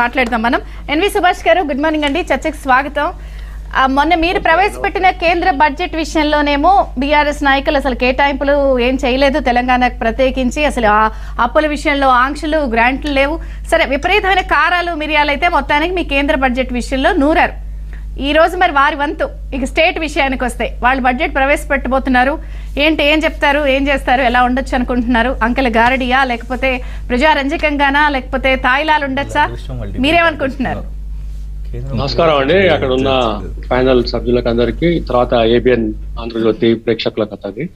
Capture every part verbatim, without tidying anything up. మాట్లాడదాం మనం ఎన్వి సుభాష్ గారు గుడ్ మార్నింగ్ అండి చర్చకు స్వాగతం మొన్న మీరు ప్రవేశపెట్టిన కేంద్ర బడ్జెట్ విషయంలోనేమో బీఆర్ఎస్ నాయకులు అసలు కేటాయింపులు ఏం చేయలేదు తెలంగాణకు ప్రత్యేకించి అసలు అప్పుల విషయంలో ఆంక్షలు గ్రాంట్లు లేవు సరే విపరీతమైన కారాలు మిరియాలైతే మొత్తానికి మీ కేంద్ర బడ్జెట్ విషయంలో నూరారు ఈ రోజు మరి వారి వంతు ఇక స్టేట్ విషయానికి వస్తే వాళ్ళు బడ్జెట్ ప్రవేశపెట్టబోతున్నారు ఏంటి ఏం చెప్తారు ఏం చేస్తారు ఎలా ఉండొచ్చు అనుకుంటున్నారు అంకెల గారడియా లేకపోతే ప్రజారంజకంగానా లేకపోతే తాయిలాలు ఉండొచ్చా మీరేమనుకుంటున్నారు నమస్కారం అండి అక్కడ ఉన్న ప్యానల్ సభ్యులకు అందరికీ తర్వాత ఏబిఎన్ ఆంధ్రజ్యోతి ప్రేక్షకులకు అతని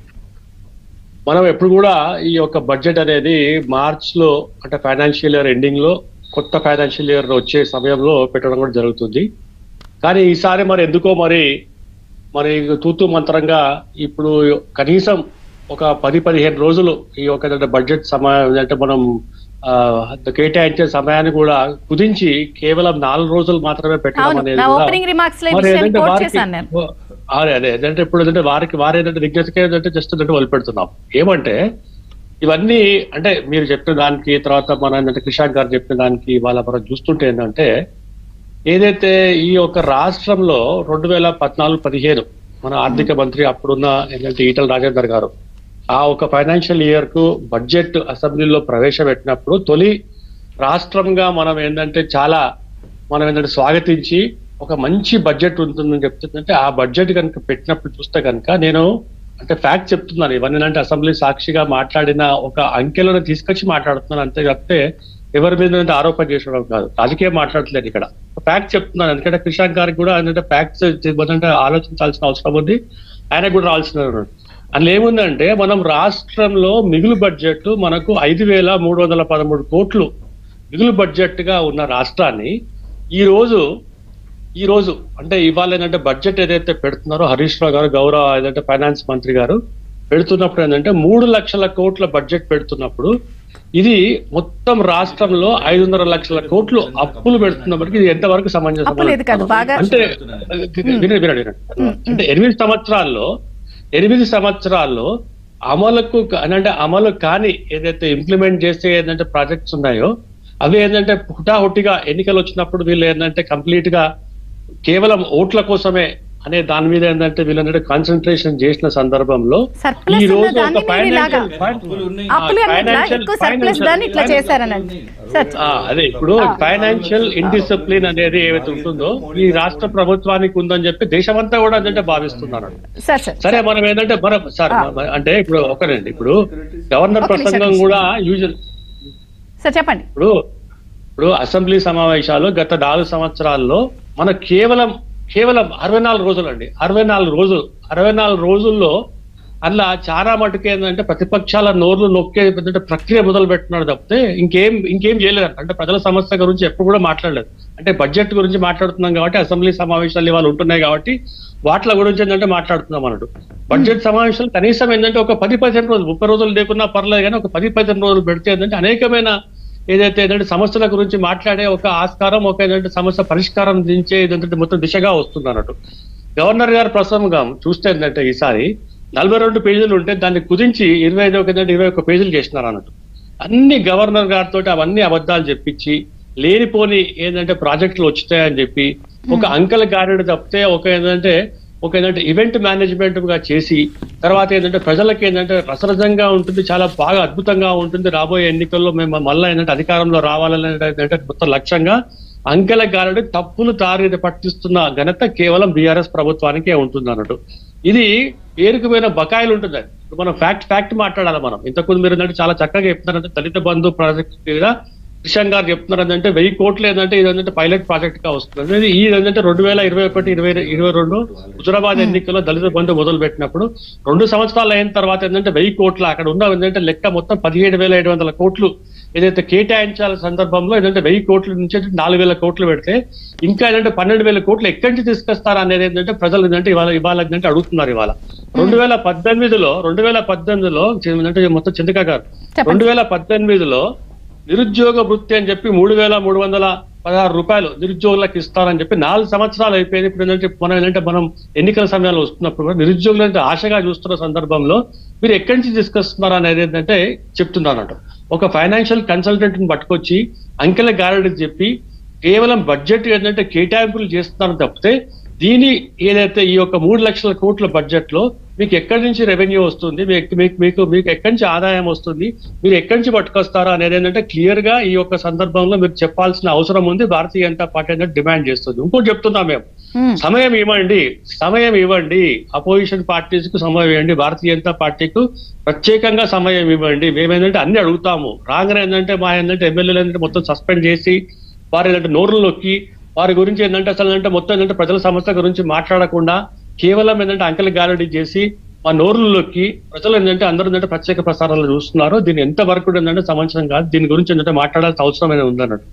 మనం ఎప్పుడు కూడా ఈ యొక్క బడ్జెట్ అనేది మార్చ్ లో అంటే ఫైనాన్షియల్ ఇయర్ ఎండింగ్ లో కొత్త ఫైనాన్షియల్ ఇయర్ వచ్చే సమయంలో పెట్టడం కూడా జరుగుతుంది కానీ ఈసారి మరి ఎందుకో మరి మరి తూతూ మంత్రంగా ఇప్పుడు కనీసం ఒక పది పదిహేను రోజులు ఈ యొక్క బడ్జెట్ సమయం అంటే మనం కేటాయించే సమయాన్ని కూడా కుదించి కేవలం నాలుగు రోజులు మాత్రమే పెట్టడం అనేది అదే అదే ఏంటంటే ఇప్పుడు ఏంటంటే వారికి వారి ఏంటంటే విజ్ఞతకి ఏంటంటే జస్ట్ ఏంటంటే వదిలిపెడుతున్నాం ఏమంటే ఇవన్నీ అంటే మీరు చెప్పిన దానికి తర్వాత మన ఏంటంటే కృషాంక్ గారు చెప్పిన దానికి వాళ్ళ మనం చూస్తుంటే ఏంటంటే ఏదైతే ఈ యొక్క రాష్ట్రంలో రెండు వేల పద్నాలుగు పదిహేను మన ఆర్థిక మంత్రి అప్పుడున్న ఏంటంటే ఈటల రాజేందర్ గారు ఆ ఒక ఫైనాన్షియల్ ఇయర్ కు బడ్జెట్ అసెంబ్లీలో ప్రవేశపెట్టినప్పుడు తొలి రాష్ట్రంగా మనం ఏంటంటే చాలా మనం ఏంటంటే స్వాగతించి ఒక మంచి బడ్జెట్ ఉంటుందని చెప్తుందంటే ఆ బడ్జెట్ కనుక పెట్టినప్పుడు చూస్తే కనుక నేను అంటే ఫ్యాక్ట్ చెప్తున్నాను ఇవన్నీ అంటే అసెంబ్లీ సాక్షిగా మాట్లాడిన ఒక అంకెలను తీసుకొచ్చి మాట్లాడుతున్నాను అంతే తప్పితే ఎవరి మీద ఆరోపణ చేసుకోవడం కాదు రాజకీయం మాట్లాడలేదు ఇక్కడ ఫ్యాక్ట్ చెప్తున్నాను ఎందుకంటే కృషాంక్ గారికి కూడా ఏంటంటే ఫ్యాక్ట్స్ ఆలోచించాల్సిన అవసరం ఉంది ఆయనకు కూడా రావాల్సిన అందులో ఏముందంటే మనం రాష్ట్రంలో మిగులు బడ్జెట్ మనకు ఐదు వేల మూడు వందల పదమూడు కోట్లు మిగులు బడ్జెట్ గా ఉన్న రాష్ట్రాన్ని ఈరోజు ఈరోజు అంటే ఇవాళ ఏంటంటే బడ్జెట్ ఏదైతే పెడుతున్నారో హరీష్ రావు గారు గౌరవ ఏదంటే ఫైనాన్స్ మంత్రి గారు పెడుతున్నప్పుడు ఏంటంటే మూడు లక్షల కోట్ల బడ్జెట్ పెడుతున్నప్పుడు ఇది మొత్తం రాష్ట్రంలో ఐదున్నర లక్షల కోట్లు అప్పులు పెడుతున్నప్పటికీ ఇది ఎంతవరకు సమంజసం అంటే వినండి వినండి అంటే ఎనిమిది సంవత్సరాల్లో ఎనిమిది సంవత్సరాల్లో అమలుకు అంటే అమలు కాని ఏదైతే ఇంప్లిమెంట్ చేసే ఏంటంటే ప్రాజెక్ట్స్ ఉన్నాయో అవి ఏంటంటే హుటాహుటిగా ఎన్నికలు వచ్చినప్పుడు వీళ్ళు ఏంటంటే కంప్లీట్ గా కేవలం ఓట్ల కోసమే అనే దాని మీద ఏంటంటే వీళ్ళంటే కాన్సన్ట్రేషన్ చేసిన సందర్భంలో ఈ రోజు ఒక అదే ఇప్పుడు ఫైనాన్షియల్ ఇండిసిప్లిన్ అనేది ఏవైతే ఉంటుందో ఈ రాష్ట్ర ప్రభుత్వానికి ఉందని చెప్పి దేశమంతా కూడా అంటే భావిస్తున్నారు సరే మనం ఏంటంటే మనం సార్ అంటే ఇప్పుడు ఒకరండి ఇప్పుడు గవర్నర్ ప్రసంగం కూడా యూజువల్ చెప్పండి ఇప్పుడు ఇప్పుడు అసెంబ్లీ సమావేశాలు గత నాలుగు సంవత్సరాల్లో మన కేవలం కేవలం అరవై నాలుగు రోజులు అండి అరవై నాలుగు రోజులు అరవై నాలుగు రోజుల్లో అలా చాలా మటుకు ఏంటంటే ప్రతిపక్షాల నోర్లు నొక్కే ప్రక్రియ మొదలు పెట్టినాడు తప్పితే ఇంకేం ఇంకేం చేయలేదు అంటే ప్రజల సమస్య గురించి ఎప్పుడు కూడా మాట్లాడలేదు అంటే బడ్జెట్ గురించి మాట్లాడుతున్నాం కాబట్టి అసెంబ్లీ సమావేశాలు ఇవాళ ఉంటున్నాయి కాబట్టి వాటిల గురించి ఏంటంటే మాట్లాడుతున్నాం అన్నట్టు బడ్జెట్ సమావేశాలు కనీసం ఏంటంటే ఒక పది పదిహేను రోజులు ముప్పై రోజులు లేకున్నా పర్లేదు కానీ ఒక పది పదిహేను రోజులు పెడితే ఏంటంటే అనేకమైన ఏదైతే ఏంటంటే సమస్యల గురించి మాట్లాడే ఒక ఆస్కారం ఒక ఏంటంటే సమస్య పరిష్కారం దించే ఏంటంటే మొత్తం దిశగా వస్తుంది అన్నట్టు గవర్నర్ గారు ప్రసంగం చూస్తే ఏంటంటే ఈసారి నలభై రెండు పేజీలు ఉంటే దాన్ని కుదించి ఇరవై ఐదు ఒక ఏంటంటే ఇరవై ఒక్క పేజీలు చేసినారు అన్నట్టు అన్ని గవర్నర్ గారితో అవన్నీ అబద్ధాలు చెప్పించి లేనిపోని ఏంటంటే ప్రాజెక్టులు వచ్చాయని చెప్పి ఒక అంకల గారెడు తప్పితే ఒక ఏంటంటే ఒక ఏంటంటే ఈవెంట్ మేనేజ్మెంట్ గా చేసి తర్వాత ఏంటంటే ప్రజలకు ఏంటంటే రసరసంగా ఉంటుంది చాలా బాగా అద్భుతంగా ఉంటుంది రాబోయే ఎన్నికల్లో మేము మళ్ళీ ఏంటంటే అధికారంలో రావాలనే ఏంటంటే మొత్తం లక్ష్యంగా అంకెల గారెడు తప్పులు తారి పట్టిస్తున్న ఘనత కేవలం బీఆర్ఎస్ ప్రభుత్వానికే ఉంటుంది అన్నట్టు ఇది పేరుకుపోయిన బకాయిలు ఉంటుంది ఇప్పుడు మనం ఫ్యాక్ట్ ఫ్యాక్ట్ మాట్లాడాలి మనం ఇంతకుముందు మీరు ఏంటంటే చాలా చక్కగా చెప్తున్నారంటే దళిత బంధు ప్రాజెక్ట్ మీద కృష్ణ గారు చెప్తున్నారు ఏంటంటే వెయ్యి కోట్లు ఏంటంటే ఇది ఏంటంటే పైలట్ ప్రాజెక్ట్ గా వస్తుంది ఇది ఏంటంటే రెండు వేల ఇరవై ఒకటి ఇరవై ఇరవై రెండు హుజరాబాద్ ఎన్నికల్లో దళిత బంధు మొదలు పెట్టినప్పుడు రెండు సంవత్సరాలు అయిన తర్వాత ఏంటంటే వెయ్యి కోట్ల అక్కడ ఉన్న ఏంటంటే లెక్క మొత్తం పదిహేడు వేల ఏడు వందల కోట్లు ఏదైతే కేటాయించాల సందర్భంలో ఏంటంటే వెయ్యి కోట్ల నుంచి నాలుగు వేల కోట్లు పెడితే ఇంకా ఏంటంటే పన్నెండు వేల కోట్లు ఎక్కడి నుంచి తీసుకొస్తారు అనేది ఏంటంటే ప్రజలు ఏంటంటే ఇవాళ ఇవాళ ఏంటంటే అడుగుతున్నారు ఇవాళ రెండు వేల పద్దెనిమిదిలో రెండు వేల పద్దెనిమిదిలో ఏంటంటే మొత్తం చంద్రిక గారు రెండు వేల పద్దెనిమిదిలో నిరుద్యోగ వృత్తి అని చెప్పి మూడు వేల మూడు వందల పదహారు రూపాయలు నిరుద్యోగులకు ఇస్తారని చెప్పి నాలుగు సంవత్సరాలు అయిపోయింది ఇప్పుడు ఏంటంటే మనం ఏంటంటే మనం ఎన్నికల సమయాలు వస్తున్నప్పుడు కూడా నిరుద్యోగులు అంటే ఆశగా చూస్తున్న సందర్భంలో మీరు ఎక్కడి నుంచి తీసుకొస్తున్నారు అనేది ఏంటంటే చెప్తున్నారట ఒక ఫైనాన్షియల్ కన్సల్టెంట్ని పట్టుకొచ్చి అంకెల గారెడీ చెప్పి కేవలం బడ్జెట్ ఏంటంటే కేటాయింపులు చేస్తాను తప్పితే దీని ఏదైతే ఈ యొక్క మూడు లక్షల కోట్ల బడ్జెట్ లో మీకు ఎక్కడి నుంచి రెవెన్యూ వస్తుంది, మీకు మీకు మీకు ఎక్కడి నుంచి ఆదాయం వస్తుంది, మీరు ఎక్కడి నుంచి పట్టుకొస్తారా అనేది ఏంటంటే క్లియర్ గా ఈ యొక్క సందర్భంలో మీరు చెప్పాల్సిన అవసరం ఉంది. భారతీయ జనతా పార్టీ అనేది డిమాండ్ చేస్తుంది. ఇంకోటి చెప్తున్నాం, మేము సమయం ఇవ్వండి, సమయం ఇవ్వండి, అపోజిషన్ పార్టీస్ కు సమయం ఇవ్వండి, భారతీయ జనతా పార్టీకు ప్రత్యేకంగా సమయం ఇవ్వండి. మేమేంటంటే అన్ని అడుగుతాము. రాగానే ఏంటంటే మా ఏంటంటే ఎమ్మెల్యేలు ఏంటంటే మొత్తం సస్పెండ్ చేసి వారు ఏంటంటే నోర్లు నొక్కి వారి గురించి ఏంటంటే అసలు ఏంటంటే మొత్తం ఏంటంటే ప్రజల సమస్య గురించి మాట్లాడకుండా కేవలం ఏంటంటే అంకెలు గారడీ చేసి మా నోరుల్లోకి ప్రజలు ఏంటంటే అందరూ ఏంటంటే ప్రత్యేక ప్రసారాలు చూస్తున్నారు. దీన్ని ఎంతవరకు ఏంటంటే సమంచనం కాదు, దీని గురించి ఏంటంటే మాట్లాడాల్సిన అవసరం అనేది ఉందన్నట్టు.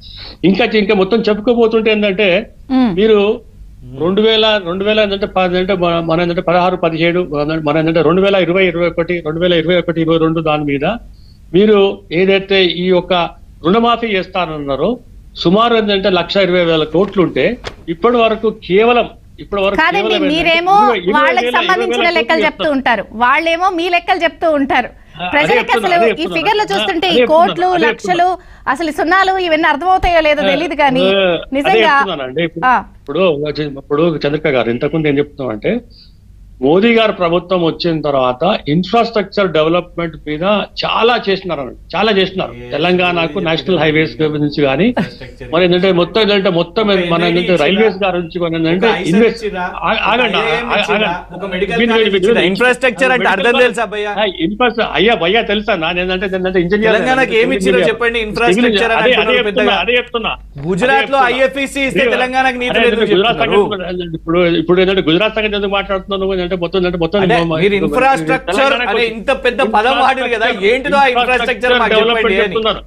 ఇంకా ఇంకా మొత్తం చెప్పుకోబోతుంటే ఏంటంటే మీరు రెండు వేల రెండు వేల ఏంటంటే ఏంటంటే మన ఏంటంటే పదహారు పదిహేడు మన ఏంటంటే రెండు వేల ఇరవై ఇరవై ఒకటి రెండు వేల ఇరవై ఒకటి ఇరవై రెండు దాని మీద మీరు ఏదైతే ఈ యొక్క రుణమాఫీ చేస్తానన్నారో సుమారు ఏంటంటే లక్ష ఇరవై వేల కోట్లుంటే ఇప్పటి వరకు కేవలం కాదండి, మీరేమో వాళ్ళకి సంబంధించిన లెక్కలు చెప్తూ ఉంటారు, వాళ్ళేమో మీ లెక్కలు చెప్తూ ఉంటారు. ప్రజలకి అసలు ఈ ఫిగర్లు చూస్తుంటే ఈ కోట్లు లక్షలు అసలు సున్నాలు ఇవన్నీ అర్థమవుతాయో లేదో తెలియదు. కానీ నిజంగా ఇప్పుడు ఇప్పుడు చంద్రిక గారు ఇంతకుముందు ఏం చెప్తున్నాం అంటే మోదీ గారు ప్రభుత్వం వచ్చిన తర్వాత ఇన్ఫ్రాస్ట్రక్చర్ డెవలప్మెంట్ మీద చాలా చేసినారు చాలా చేసినారు తెలంగాణకు నేషనల్ హైవేస్ గురించి కానీ మరి ఏంటంటే మొత్తం ఏంటంటే మొత్తం మన ఏంటంటే రైల్వేస్ గురించి ఏంటంటే ఇన్ఫ్రాస్ట్రక్చర్ అయ్యా భయ్యా తెలుసా నానేంటే ఇంజనీర్ చెప్పండి. ఇన్ఫ్రాస్ట్రక్చర్ అదే చెప్తున్నా, గుజరాత్ లో ఐఎఫ్ఈసి ఇప్పుడు ఇప్పుడు ఏంటంటే గుజరాత్ సంగతి ఎందుకు మాట్లాడుతున్నాను అంటే మొత్తం అంటే మొత్తం ఇన్ఫ్రాస్ట్రక్చర్ అనే ఇంత పెద్ద పదం వాడారు కదా, ఏంటిదో ఇన్ఫ్రాస్ట్రక్చర్ మాకు డెవలప్‌మెంట్ చేస్తున్నారు.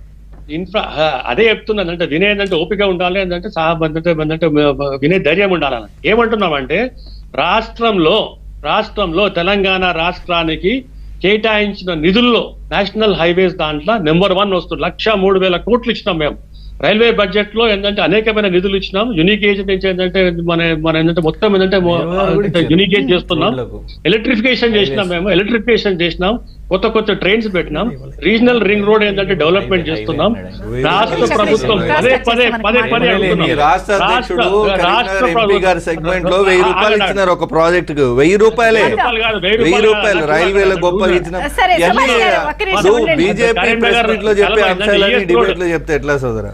ఇన్ఫ్రా అదే చెప్తున్నాను అంటే వినే ఏంటంటే ఓపిక ఉండాలి, ఏంటంటే సహాబంధత ఏంటంటే వినే ధైర్యం ఉండాలని ఏమంటున్నామంటే రాష్ట్రంలో రాష్ట్రంలో తెలంగాణ రాష్ట్రానికి కేటాయించిన నిధుల్లో నేషనల్ హైవేస్ దాంట్లో నెంబర్ వన్ వస్తుంది. లక్ష మూడు వేల కోట్లు ఇచ్చినాం మేము. రైల్వే బడ్జెట్ లో ఏంటంటే అనేకమైన నిధులు ఇచ్చినాం. యూనిక్ ఏజ్ నుంచి ఏంటంటే మన మన ఏంటంటే మొత్తం ఏంటంటే యూనిక్ ఏజ్ చేస్తున్నాం. ఎలక్ట్రిఫికేషన్ చేసినాం మేము ఎలక్ట్రిఫికేషన్ చేసినాం కొత్త కొత్త ట్రైన్స్ పెట్టినాం. రీజనల్ రింగ్ రోడ్ ఏంటంటే డెవలప్మెంట్ చేస్తున్నాం. రాష్ట్ర ప్రభుత్వం పదే పదే పదే పదే రాష్ట్ర ప్రభుత్వం సెగ్మెంట్ లో వెయ్యి రూపాయలు ఇచ్చినారు ఒక ప్రాజెక్ట్ కు. వెయ్యి రూపాయలే వెయ్యి రూపాయలు రైల్వేల గొప్ప ఇచ్చిన బీజేపీ లో చెప్పే అంశాలని డిబేట్ లో చెప్తే ఎట్లా సోదరా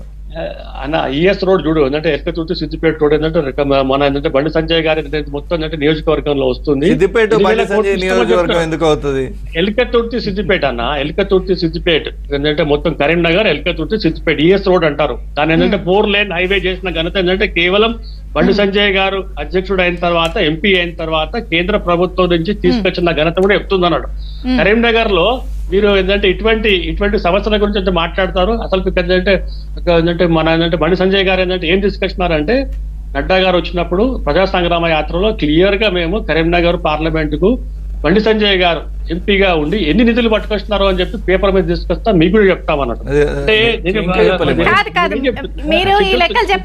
అన్న. ఈఎస్ రోడ్ చూడు ఏంటంటే ఎక్కడ చూస్తే సిద్దిపేట రోడ్ ఏంటంటే మన ఏంటంటే బండి సంజయ్ గారి మొత్తం ఏంటంటే నియోజకవర్గంలో వస్తుంది. ఎల్కతుర్తి సిద్దిపేట అన్న, ఎల్కతుర్తి సిద్దిపేట ఏంటంటే మొత్తం కరీంనగర్ ఎల్కతుర్తి సిద్దిపేట ఈఎస్ రోడ్ అంటారు. దాని ఏంటంటే ఫోర్ లేన్ హైవే చేసిన ఘనత ఏంటంటే కేవలం బండి సంజయ్ గారు అధ్యక్షుడు అయిన తర్వాత ఎంపీ అయిన తర్వాత కేంద్ర ప్రభుత్వం నుంచి తీసుకొచ్చిన ఘనత కూడా చెప్తుంది అన్నాడు. కరీంనగర్ లో మీరు ఏంటంటే ఇటువంటి ఇటువంటి సమస్యల గురించి అంటే మాట్లాడతారు. అసలు ఏంటంటే ఏంటంటే మన ఏంటంటే బండి సంజయ్ గారు ఏంటంటే ఏం తీసుకొచ్చినారంటే నడ్డా గారు వచ్చినప్పుడు ప్రజా సంగ్రామ యాత్రలో క్లియర్ గా మేము కరీంనగర్ పార్లమెంట్ కు బండి సంజయ్ గారు ఎంపీగా ఉండి ఎన్ని నిధులు పట్టుకొస్తున్నారు అని చెప్పి పేపర్ మీద తీసుకొస్తా మీకు చెప్తామన్నట్టు.